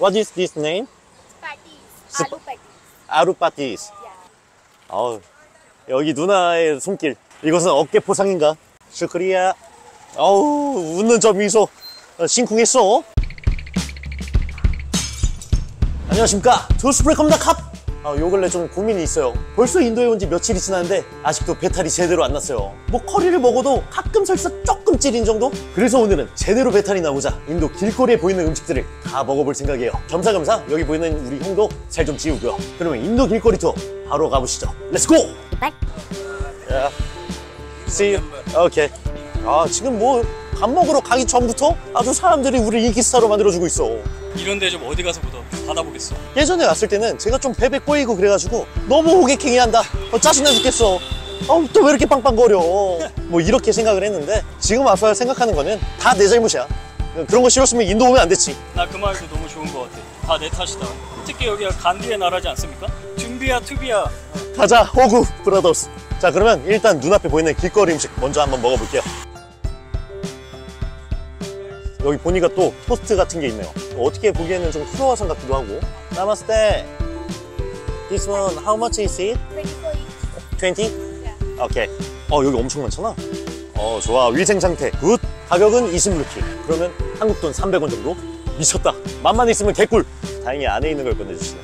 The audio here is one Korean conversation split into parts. What is this name? Patties. Aru patties. Aru patties. Yeah. 어우, 여기 누나의 손길. 이것은 어깨 포상인가? 슈크리야. 어우, 웃는 저 미소. 심쿵했어. 안녕하십니까, 투스프레이커입니다. 캅! 요 근래 좀 고민이 있어요. 벌써 인도에 온 지 며칠이 지났는데 아직도 배탈이 제대로 안 났어요. 뭐 커리를 먹어도 가끔 설사 조금 찔린 정도? 그래서 오늘은 제대로 배탈이 나오자 인도 길거리에 보이는 음식들을 다 먹어볼 생각이에요. 겸사겸사 여기 보이는 우리 형도 살 좀 지우고요. 그러면 인도 길거리 투어 바로 가보시죠. 렛츠고! 야, see you. 오케이. 아, 지금 뭐 밥 먹으러 가기 전부터 아주 사람들이 우리 인기스타로 만들어주고 있어. 이런데 좀 어디 가서 보다 받아보겠어. 예전에 왔을 때는 제가 좀 베베 꼬이고 그래가지고 너무 호객행위 한다, 짜증나 죽겠어, 또 왜 이렇게 빵빵거려, 뭐 이렇게 생각을 했는데 지금 와서 생각하는 거는 다 내 잘못이야. 그런 거 싫었으면 인도 오면 안 됐지. 나 그 말도 너무 좋은 거 같아. 다 내 탓이다. 특히 여기가 간디의 나라지 않습니까? 준비야 투비야. 가자 호구 브라더스. 자, 그러면 일단 눈앞에 보이는 길거리 음식 먼저 한번 먹어볼게요. 여기 보니까 또 토스트 같은 게 있네요. 어떻게 보기에는 좀 크로와상 같기도 하고. 나마스테. This one, how much is it? 20? Yeah. Okay. 여기 엄청 많잖아. 좋아. 위생 상태 굿. 가격은 20루피. 그러면 한국 돈 300원 정도? 미쳤다. 맛만 있으면 개꿀. 다행히 안에 있는 걸 꺼내주시네.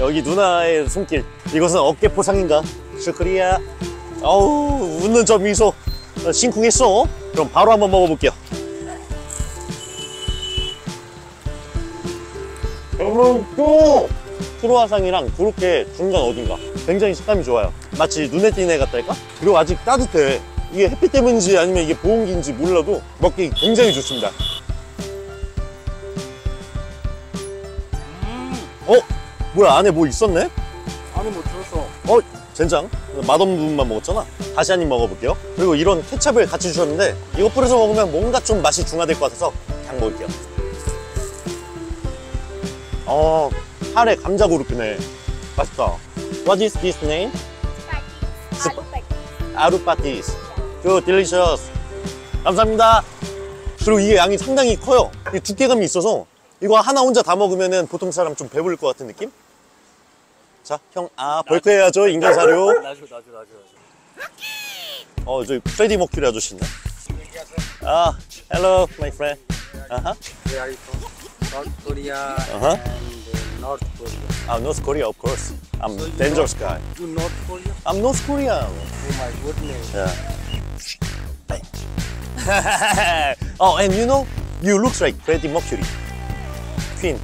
여기 누나의 손길. 이것은 어깨 포상인가? 슈크리야. 웃는 저 미소. 심쿵했어. 그럼 바로 한번 먹어볼게요. 여러분, 또 크루아상이랑 그렇게 중간 어딘가 굉장히 식감이 좋아요. 마치 눈에 띄네 같달까? 그리고 아직 따뜻해. 이게 햇빛 때문인지 아니면 이게 보온기인지 몰라도 먹기 굉장히 좋습니다. 뭐야, 안에 뭐 있었네? 안에 뭐 들었어. 젠장? 맛없는 부분만 먹었잖아. 다시 한 입 먹어볼게요. 그리고 이런 케첩을 같이 주셨는데 이거 뿌려서 먹으면 뭔가 좀 맛이 중화될 것 같아서 그냥 먹을게요. 카레 감자 고르피네. 맛있다. What is this name? 아루 파티스. 그 delicious. 감사합니다. 그리고 이게 양이 상당히 커요. 이 두께감이 있어서 이거 하나 혼자 다 먹으면은 보통 사람 좀 배부를 것 같은 느낌? 자, 형, 벌크 해야죠, 인간 사료. 저 프레디 머큐리 아저씨인데. Hello, my friend. Where are you from? South Korea and North Korea. North Korea, of course. I'm so dangerous guy. You North Korea? I'm North Korea. Oh my goodness. Yeah. And you know, you look like Freddie Mercury. Queen.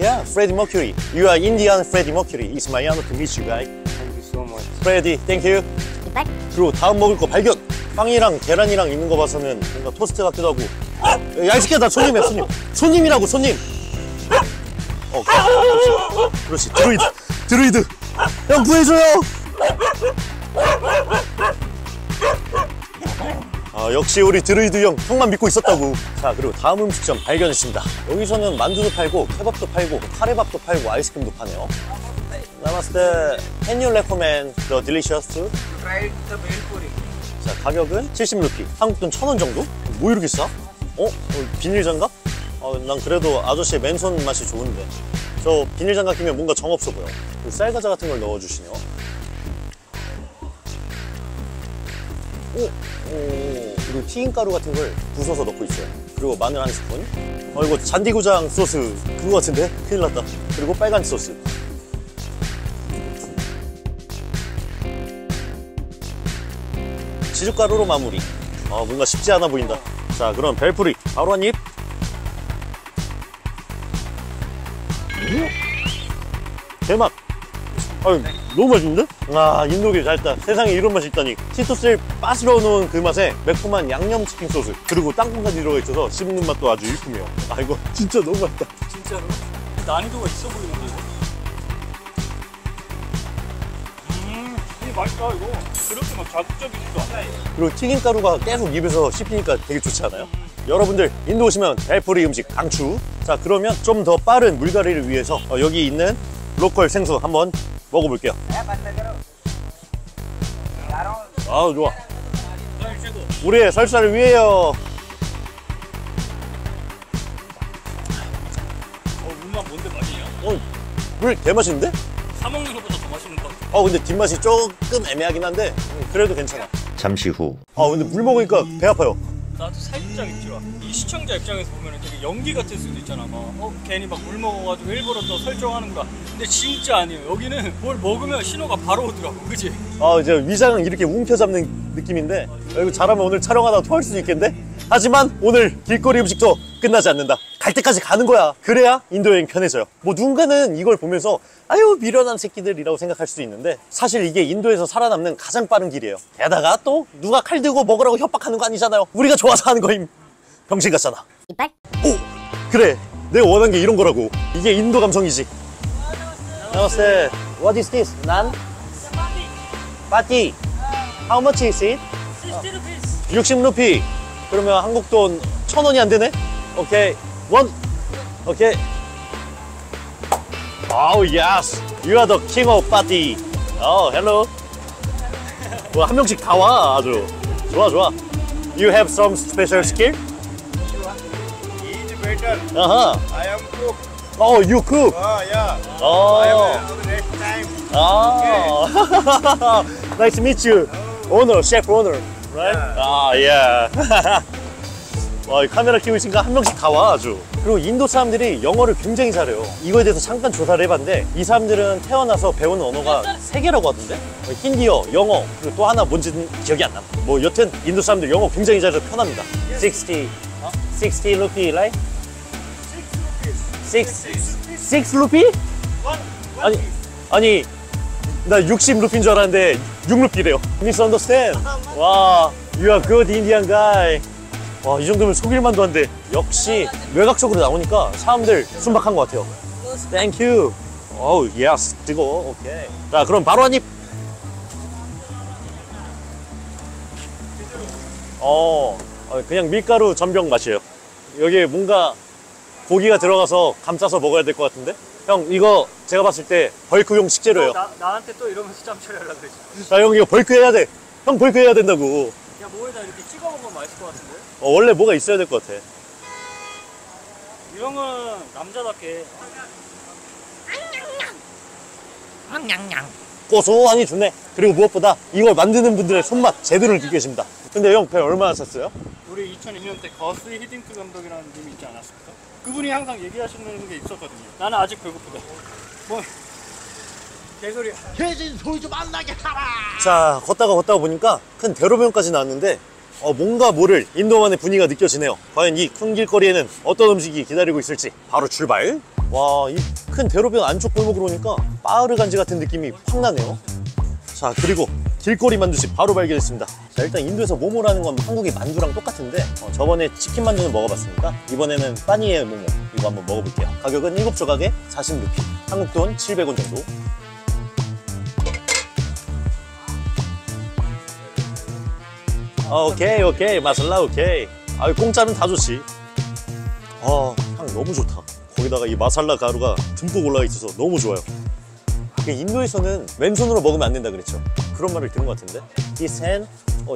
Yeah, Freddie Mercury. You are Indian Freddie Mercury. It's my honor to meet you guys. Thank you so much. Freddie, thank you. 그리고 다음 먹을 거 발견! 빵이랑 계란이랑 있는 거 봐서는 뭔가 토스트 같기도 하고. 야, 이 새끼야, 나 손님이야, 손님. 손님이라고, 손님. 그렇지. 드루이드. 형, 구해줘요! 역시 우리 드루이드 형만 믿고 있었다고. 자, 그리고 다음 음식점 발견했습니다. 여기서는 만두도 팔고 케밥도 팔고 카레밥도 팔고 아이스크림도 파네요. 나마스테. Can you recommend the delicious food? Fried the bhelpuri. 자, 가격은 70루피. 한국 돈 1,000원 정도? 뭐 이렇게 싸? 비닐장갑? 난 그래도 아저씨의 맨손 맛이 좋은데 저 비닐장갑 끼면 뭔가 정없어 보여. 쌀과자 같은 걸 넣어주시네요. 그리고 튀김가루 같은 걸 부숴서 넣고 있어요. 그리고 마늘 한 스푼. 이거 잔디고장 소스 그거 같은데? 큰일 났다. 그리고 빨간 소스. 치즈가루로 마무리. 뭔가 쉽지 않아 보인다. 자, 그럼 벨프리 바로 한 입. 대박. 너무 맛있는데? 인도길 잘 있다. 세상에 이런 맛이 있다니. 치토스를 빠스러워 놓은 그 맛에 매콤한 양념치킨 소스 그리고 땅콩까지 들어가 있어서 씹는 맛도 아주 일품이에요. 이거 진짜 너무 맛있다. 진짜로? 난이도가 있어 보이는데 이거? 되게 맛있다 이거. 그렇게 막 자극적이지도 않아. 그리고 튀김가루가 계속 입에서 씹히니까 되게 좋지 않아요? 여러분들 인도 오시면 벨포리 음식 강추. 자, 그러면 좀 더 빠른 물갈이를 위해서 여기 있는 로컬 생수 한번 먹어볼게요. 좋아. 우리의 설사를 위해요. 뒷맛 뭔데 맛이냐? 물 개맛인데? 사 먹는 것보다 더 맛있는 것 같아. 근데 뒷맛이 조금 애매하긴 한데 그래도 괜찮아. 잠시 후. 근데 물 먹으니까 배 아파요. 나도 살짝 입질 와. 이 시청자 입장에서 보면 되게 연기 같을 수도 있잖아. 막 괜히 막 물 먹어가지고 일부러 또 설정하는구나. 근데 진짜 아니에요. 여기는 뭘 먹으면 신호가 바로 오더라고. 그치? 이제 위장은 이렇게 움켜잡는 느낌인데 이거 잘하면 오늘 촬영하다가 토할 수도 있겠는데? 하지만 오늘 길거리 음식도 끝나지 않는다. 갈 때까지 가는 거야. 그래야 인도여행 편해져요. 누군가는 이걸 보면서 아유 미련한 새끼들이라고 생각할 수도 있는데 사실 이게 인도에서 살아남는 가장 빠른 길이에요. 게다가 또 누가 칼 들고 먹으라고 협박하는 거 아니잖아요. 우리가 좋아서 하는 거임. 병신 같잖아. 이빨? 오! 그래. 내가 원한 게 이런 거라고. 이게 인도 감성이지. 안녕하세요. What is this? 난? 파티. How much is it? 60 rupees. 60 루피. 그러면 한국 돈 1,000원이 안 되네? 오케이. 원! 오케이. 아우 예스! You are the king of party! 헬로! 한 명씩 다 와 아주. 좋아 좋아. You have some special skill? Eat better. I am cook. You cook? Yeah. Next time. Okay. Nice to meet you. Owner, chef owner. Right? Yeah. 카메라 키우고 있으니까 한 명씩 다 와 아주. 그리고 인도 사람들이 영어를 굉장히 잘해요. 이거에 대해서 잠깐 조사를 해봤는데 이 사람들은 태어나서 배우는 언어가 3개라고 하던데? 힌디어, 영어, 그리고 또 하나 뭔지는 기억이 안 나. 여튼 인도 사람들 영어 굉장히 잘해서 편합니다. 60 루피, right? 6 루피? 아니 나 60 루피인 줄 알았는데 6 루피래요. Misunderstand. 와, you are good Indian guy. 이 정도면 속일만도 한데 역시 외곽적으로 나오니까 사람들 순박한 것 같아요. Thank you. 어우 예스. 뜨거워. 오케이. 자 그럼 바로 한 입. 그냥 밀가루 전병 맛이에요. 여기에 뭔가 고기가 들어가서 감싸서 먹어야 될 것 같은데? 형 이거 제가 봤을 때 벌크용 식재료예요. 나한테 또 이러면서 짬처리하려고 그러지. 형 이거 벌크 해야 돼. 형 벌크 해야 된다고. 야 뭐에다 이렇게 찍어 먹으면 맛있을 것 같은데? 원래 뭐가 있어야 될 것 같아. 이 형은 남자답게 고소하니 좋네. 그리고 무엇보다 이걸 만드는 분들의 손맛 제대로 느끼고 계십니다. 근데 형 배 얼마나 샀어요? 우리 2002년 때 거스 히딩크 감독이라는 님이 있지 않았습니까? 그분이 항상 얘기하시는 게 있었거든요. 나는 아직 배고프다. 개소리야. 혜진 소리 좀 안 나게 하라. 자 걷다가 보니까 큰 대로변까지 나왔는데 뭔가 모를 인도만의 분위기가 느껴지네요. 과연 이 큰 길거리에는 어떤 음식이 기다리고 있을지 바로 출발. 와, 이 큰 대로변 안쪽 골목으로 오니까 마을을 간지 같은 느낌이 확 나네요. 자 그리고 길거리 만두집 바로 발견했습니다. 자 일단 인도에서 모모를 하는 건 한국의 만두랑 똑같은데 저번에 치킨 만두는 먹어봤으니까 이번에는 빠니에 모모 이거 한번 먹어볼게요. 가격은 7조각에 40루피. 한국 돈 700원 정도. 오케이 마살라 오케이. 공짜는 다 좋지. 향 너무 좋다. 거기다가 이 마살라 가루가 듬뿍 올라와 있어서 너무 좋아요. 인도에서는 왼손으로 먹으면 안 된다 그랬죠? 그런 말을 들은 것 같은데. This hand?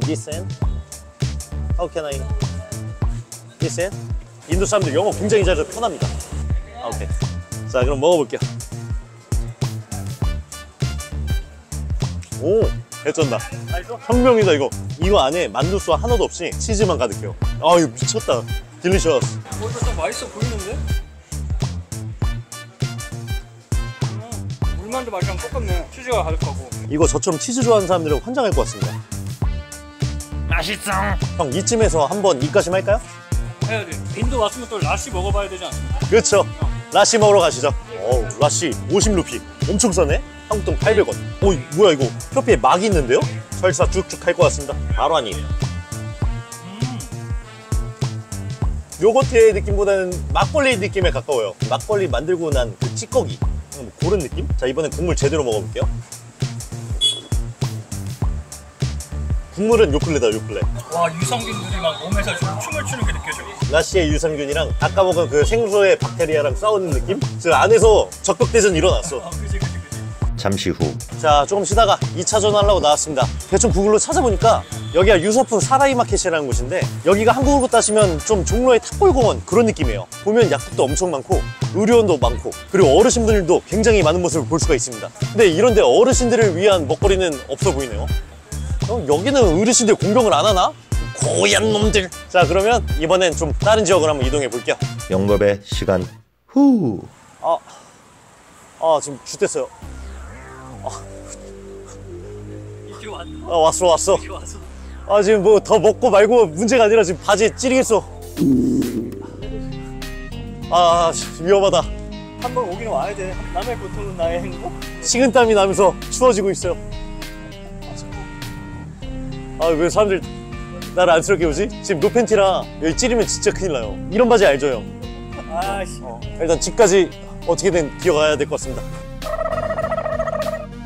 This hand? How can I? This hand? 인도 사람들 영어 굉장히 잘해서 편합니다. 오케이. 자 그럼 먹어볼게요. 개쩐다. 혁명이다 이거. 이거 안에 만두수와 하나도 없이 치즈만 가득해요. 이거 미쳤다. 딜리셔스. 이거 좀 맛있어 보이는데? 물만두 맛이랑 똑같네. 치즈가 가득하고. 이거 저처럼 치즈 좋아하는 사람들은 환장할 것 같습니다. 맛있어. 형 이쯤에서 한번 입가심 할까요? 해야지. 인도 왔으면 또 라시 먹어봐야 되지 않습니까? 그렇죠. 라시 먹으러 가시죠. 라시 50루피. 엄청 싸네. 한국돈 800원. 뭐야 이거. 표피에 막이 있는데요? 설사 쭉쭉 할 것 같습니다. 바로 한 입. 요거트의 느낌보다는 막걸리 느낌에 가까워요. 막걸리 만들고 난 그 찌꺼기. 그런 느낌? 자 이번엔 국물 제대로 먹어볼게요. 국물은 요클레다 요클레. 와 유산균들이 막 몸에서 춤을 추는 게 느껴져. 라시의 유산균이랑 아까 먹은 그 생소의 박테리아랑 싸우는 느낌? 그 안에서 적벽대전이 일어났어. 그치. 잠시 후. 자 조금 쉬다가 2차전 하려고 나왔습니다. 대충 구글로 찾아보니까 여기가 유서프 사라이마켓이라는 곳인데, 여기가 한국으로 따시면 좀 종로의 탑골공원 그런 느낌이에요. 보면 약국도 엄청 많고 의료원도 많고, 그리고 어르신분들도 굉장히 많은 모습을 볼 수가 있습니다. 근데 이런데 어르신들을 위한 먹거리는 없어 보이네요. 여기는 어르신들 공격을 안 하나? 고얀 놈들! 자, 그러면 이번엔 좀 다른 지역으로 한번 이동해 볼게요. 영겁의 시간 후! 지금 쥐됐어요. 왔어. 지금 뭐 더 먹고 말고 문제가 아니라 지금 바지에 찌르겠어. 위험하다. 한번 오긴 와야 돼. 남의 고통은 나의 행복. 식은땀이 나면서 추워지고 있어요. 왜 사람들 나를 안쓰럽게 보지? 지금 노팬티라 여기 찌르면 진짜 큰일 나요. 이런 바지 알죠, 형? 일단 집까지 어떻게든 기어가야 될 것 같습니다.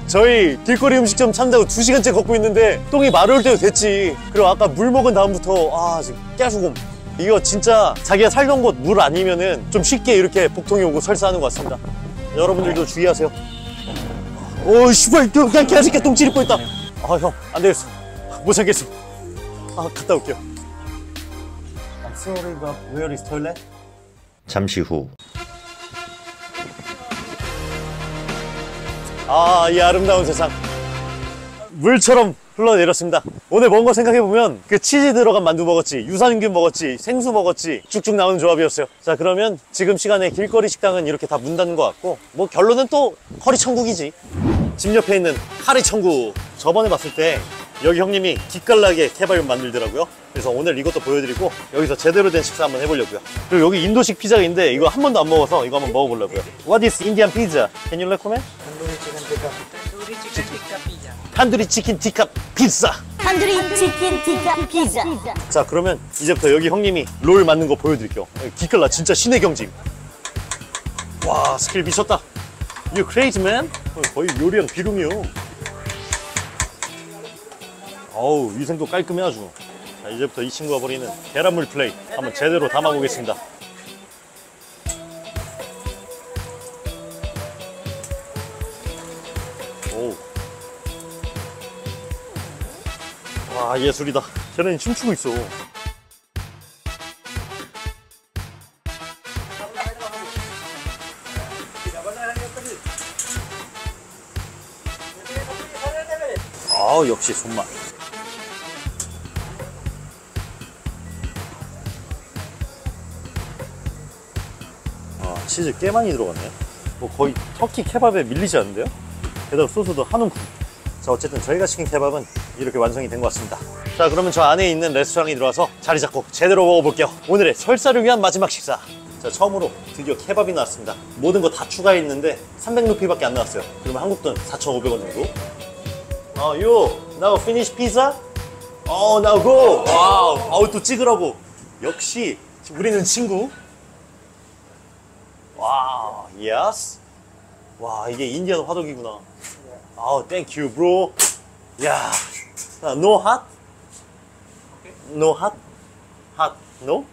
저희 길거리 음식점 참다고 2시간째 걷고 있는데 똥이 마려울 때도 됐지. 그리고 아까 물 먹은 다음부터 지금 깨수곰. 이거 진짜 자기가 살던 곳 물 아니면은 좀 쉽게 이렇게 복통이 오고 설사하는 것 같습니다. 여러분들도 주의하세요. 그냥 개새끼 똥 찌르고 있다. 형, 안 되겠어. 못 참겠어. 갔다 올게요. Where is toilet? 잠시 후. 이 아름다운 세상. 물처럼 흘러내렸습니다. 오늘 먹은 거 생각해보면 그 치즈 들어간 만두 먹었지, 유산균 먹었지, 생수 먹었지, 쭉쭉 나오는 조합이었어요. 자, 그러면 지금 시간에 길거리 식당은 이렇게 다 문 닫는 것 같고, 뭐 결론은 또 커리천국이지. 집 옆에 있는 카리천국. 저번에 봤을 때 여기 형님이 기깔나게 케밥을 만들더라고요. 그래서 오늘 이것도 보여드리고 여기서 제대로 된 식사 한번 해보려고요. 그리고 여기 인도식 피자인데 이거 한 번도 안 먹어서 이거 한번 먹어보려고요. What is Indian pizza? Can you recommend? 탄두리 치킨 티카 피자. 탄두리 치킨 티카 피자. 자, 그러면 이제부터 여기 형님이 롤 만든 거 보여드릴게요. 기깔나 진짜 신의 경지. 와, 스킬 미쳤다. You crazy man? 거의 요리랑 비룡이요. 어우, 위생도 깔끔해 아주. 자, 이제부터 이 친구가 버리는 계란물 플레이 한번 제대로 담아보겠습니다. 오우. 와, 예술이다. 계란이 춤추고 있어. 역시 손맛. 치즈 꽤 많이 들어갔네. 뭐 거의 터키 케밥에 밀리지 않는데요? 게다가 소스도 한 움큼. 자, 어쨌든 저희가 시킨 케밥은 이렇게 완성이 된 것 같습니다. 자, 그러면 저 안에 있는 레스토랑에 들어와서 자리 잡고 제대로 먹어볼게요. 오늘의 설사를 위한 마지막 식사. 자, 처음으로 드디어 케밥이 나왔습니다. 모든 거 다 추가했는데 300루피밖에 안 나왔어요. 그러면 한국 돈 4,500원 정도. You now finish pizza? Now go. 와우. 또 찍으라고. 역시 우리는 친구. 와, yes. 와, 이게 인디언 화덕이구나. thank you, bro. 야, no hot? No hot? Hot? No?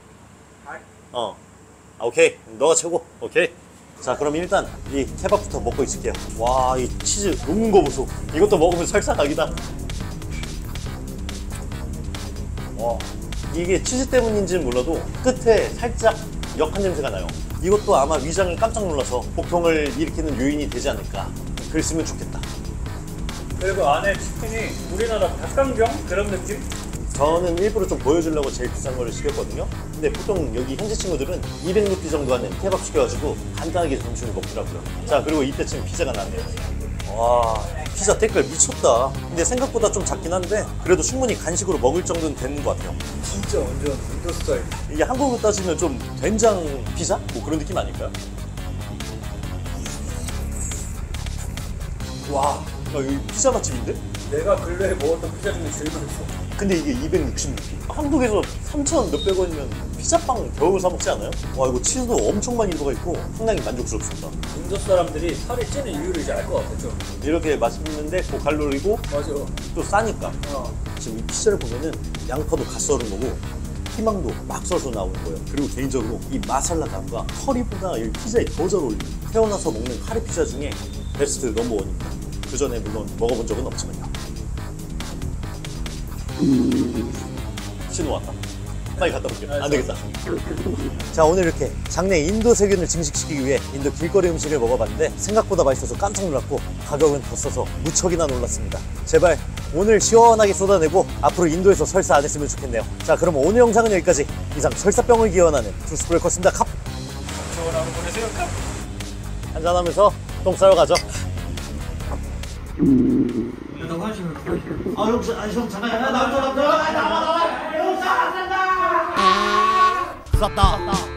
오케이. 너가 최고. 오케이. 자, 그럼 일단 이 케밥부터 먹고 있을게요. 와, 이 치즈 녹는 거 보소. 이것도 먹으면 설사각이다. 와, 이게 치즈 때문인지는 몰라도 끝에 살짝 역한 냄새가 나요. 이것도 아마 위장이 깜짝 놀라서 복통을 일으키는 요인이 되지 않을까. 그랬으면 좋겠다. 그리고 안에 치킨이 우리나라 닭강정 그런 느낌? 저는 일부러 좀 보여주려고 제일 비싼 거를 시켰거든요. 근데 보통 여기 현지 친구들은 200루피 정도 하는 케밥 시켜가지고 간단하게 점심을 먹더라고요. 자, 그리고 이때쯤 피자가 나네요. 와, 피자 색깔 미쳤다. 근데 생각보다 좀 작긴 한데 그래도 충분히 간식으로 먹을 정도는 되는 것 같아요. 진짜 완전 인도 스타일. 이게 한국으로 따지면 좀 된장 피자? 뭐 그런 느낌 아닐까요? 와, 여기 피자 맛집인데? 내가 근래에 먹었던 피자 중에 제일 맛있어. 근데 이게 260루피. 한국에서 3,000 몇백 원이면 피자빵 겨우 사 먹지 않아요? 와, 이거 치즈도 엄청 많이 들어가 있고 상당히 만족스럽습니다. 인도 사람들이 살이 찌는 이유를 이제 알 것 같죠? 이렇게 맛있는데 고칼로리고 또 싸니까. 지금 이 피자를 보면은 양파도 갓 썰은 거고 피망도 막 썰어서 나오는 거예요. 그리고 개인적으로 이 마살라감과 커리보다 이 피자에 더 잘 어울려요. 태어나서 먹는 카레 피자 중에 베스트 넘버원입니다. 그 전에 물론 먹어본 적은 없지만요. 신호 왔다. 빨리 갔다 올게요. 안 되겠다. 자, 오늘 이렇게 장내 인도 세균을 증식시키기 위해 인도 길거리 음식을 먹어봤는데 생각보다 맛있어서 깜짝 놀랐고 가격은 더 써서 무척이나 놀랐습니다. 제발 오늘 시원하게 쏟아내고 앞으로 인도에서 설사 안 했으면 좋겠네요. 자, 그럼 오늘 영상은 여기까지. 이상 설사병을 기원하는 주스브레이커였습니다. 캅! 좋은 보내세요. 캅! 한잔하면서 똥 싸러 가죠. 너무 하시면 아, 형, 잠깐, 나와, 나와, 나와, 나와, 나와, 나와, 나와, 나와, 쌌다.